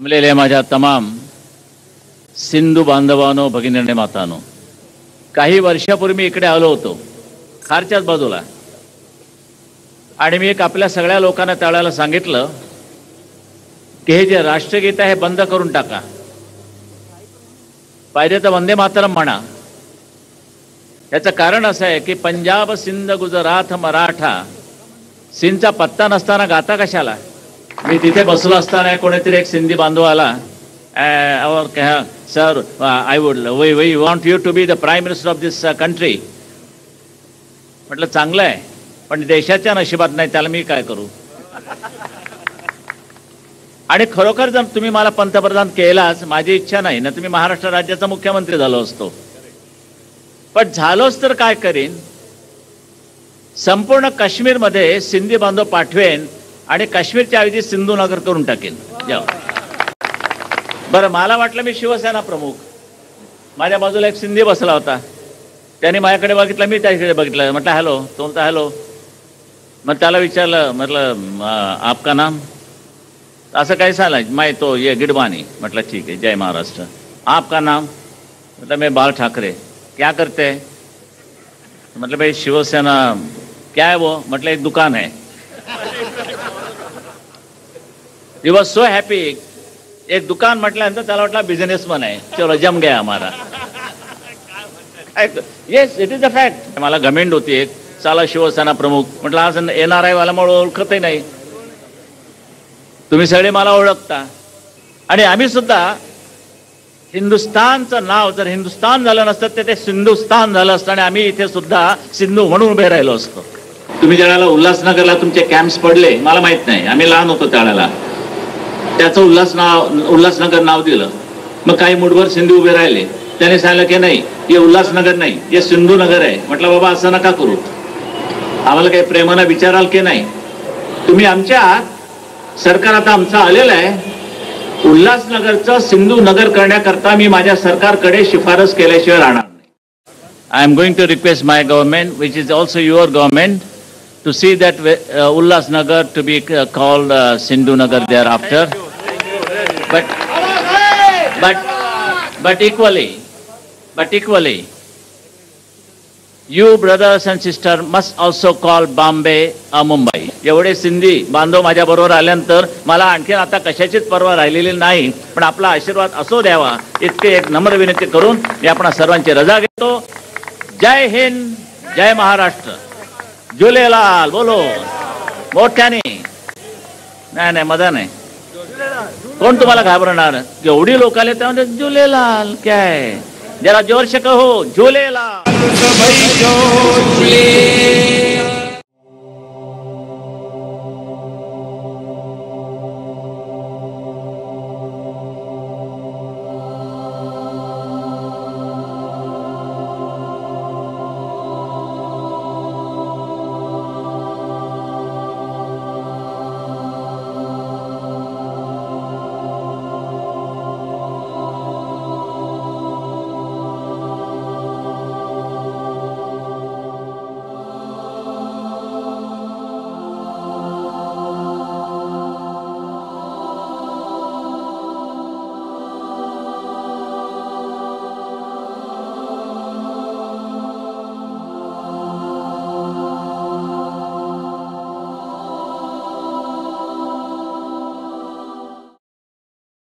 जमलेल्या माझ्या तमाम सिंधू बांधवानो भगिनींनो मातांनो, काही वर्षापूर्वी इकडे आलो होतो खारच्याच बाजूला आणि मी एक आपल्या सगळ्या लोकांना त्यावेळेला सांगितलं की हे जे राष्ट्रगीत आहे बंद करून टाका, पाहिजे तर वंदे मातरम म्हणा। याचं कारण असं आहे की पंजाब सिंध गुजरात मराठा सिंधचा पत्ता नसताना गाता कशाला। मी तिथे बसलो असताना कोणीतरी एक सिंधी बांधव आला और कहा, sir we want you to be the prime minister of this country. म्हटलं चांगलं आहे पण देशाच्या नशिबात नाही, त्याला मी काय करू। आणि खरोखर जर तुम्ही मला पंतप्रधान केलाच, माझी इच्छा नाही ना, तुम्ही महाराष्ट्र राज्याचा मुख्यमंत्री झालो असतो, पण झालोच तर काय करेन, संपूर्ण काश्मीरमध्ये सिंधी बांधव पाठवेन आणि काश्मीरच्या ऐवजी सिंधुनगर करून टाकेन। जाओ बरं, मला वाटलं मी शिवसेना प्रमुख, माझ्या बाजूला एक सिंधी बसला होता, त्याने माझ्याकडे बघितलं, मी त्याच्याकडे बघितलं, म्हटलं हॅलो, तो म्हणता हॅलो। मग त्याला विचारलं, म्हटलं आपका नाम, असं काही सांगायचं, माय तो ये गिडवानी। म्हटलं ठीक आहे, जय महाराष्ट्र। आपका नाम, म्हटलं मी बाल ठाकरे। क्या करते हैं, मतलब भाई शिवसेना क्या है वो, मतलब एक दुकान है। He was so happy, एक दुकान म्हटल्यानंतर त्याला वाटला बिझनेसमन आहे, चलो जम गया हमारा। Yes it is a fact. मला घमेंड होती एक, चला शिवसेना प्रमुख, म्हटलं आज NRI वाला मला ओळखतही नाही, तुम्ही सगळे मला ओळखता आणि आम्ही सुद्धा हिंदुस्तानचं नाव जर हिंदुस्तान झालं नसतं तर ते सिंधुस्तान झालं असतं आणि आम्ही इथे सुद्धा सिंधू म्हणून उभे राहिलो असतो। तुम्ही ज्याला उल्हासनगरला तुमचे कॅम्प्स पडले, मला माहित नाही, आम्ही लहान होतो त्यावेळेला, त्याचं उल्हासनगर नाव दिलं। मग काही मुठभर सिंधू उभे राहिले, त्याने सांगितलं की नाही हे उल्हासनगर नाही, हे सिंधुनगर आहे। म्हटलं बाबा असं नका करू, आम्हाला काही प्रेमानं विचाराल की नाही, तुम्ही आमच्या सरकार आता आमचं आलेलं आहे, उल्हासनगरचं सिंधुनगर करण्याकरता मी माझ्या सरकारकडे शिफारस केल्याशिवाय राहणार नाही। I am going to request my government which is also your government to see that Ulhasnagar to be called Sindhunagar thereafter. But equally you brothers and sisters must also call Bombay or Mumbai. एवढे सिंधी बांधव माझ्या बरोबर आल्यानंतर मला आणखी आता कशाचीच परवा राहिलेली नाही, पण आपला आशीर्वाद असो द्यावा इतके एक नम्र विनंती करून मी आपणा सर्वांची रजा घेतो। जय हिंद, जय महाराष्ट्र, जुलेलाल बोलो मोठ्याने। नाही नाही मजा नाही, कोण तुम्हाला घाबरणार, एवढी लोक आले त्यामध्ये जुलेलाल काय, जरा जोर से कहो जुलेलाल।